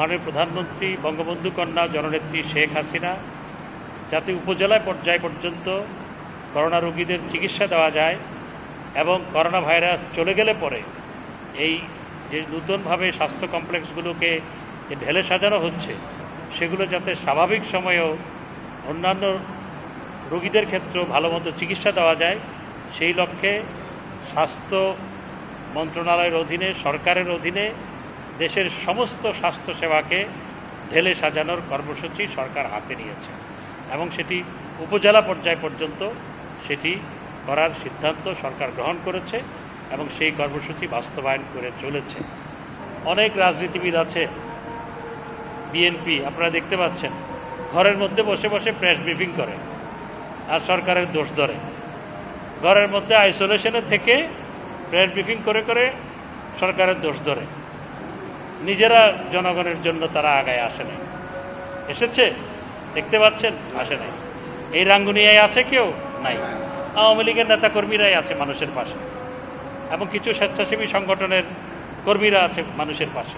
माननीय प्रधानमंत्री बंगबंधु कन्या जननेत्री शेख हसीना जाते उपजेला पर्याय पर्यन्त करोना रोगीदेर चिकित्सा देवा जाए एवं करोना भाइरस चले गेले परे ये नूतन भावे स्वास्थ्य कमप्लेक्सगुलोके ढेले सजानो होच्छे सेगुलो जाते स्वाभाविक समये अन्यान्य रोगीदेर क्षेत्रे भालोमतो चिकित्सा देवा जाए सेई लक्ष्ये स्वास्थ्य मंत्रणालयेर अधीने सरकारेर अधीने देशेर समस्त स्वास्थ्य सेवाके ढेले सजानोर कर्मसूची सरकार हाते नियेছে এবং সেটি উপজেলা পর্যায় পর্যন্ত সেটি করার সিদ্ধান্ত সরকার গ্রহণ করেছে এবং সেই কর্মসূচি বাস্তবায়ন করে চলেছে। অনেক রাজনীতিবিদ আছে বিএনপি আপনারা দেখতে পাচ্ছেন ঘরের মধ্যে বসে বসে প্রেস ব্রিফিং করে আর সরকারের দোষ ধরে ঘরের মধ্যে আইসোলেশনে থেকে প্রেস ব্রিফিং করে করে সরকারের দোষ ধরে নিজেরা জনগণের জন্য তারা আগায় আসে না। এসেছে দেখতে পাচ্ছেন আসে নাই। এই রাঙ্গুনিয়ায় আছে কেউ নাই, আওয়ামী লীগের নেতাকর্মীরাই আছে মানুষের পাশে এবং কিছু স্বেচ্ছাসেবী সংগঠনের কর্মীরা আছে মানুষের পাশে।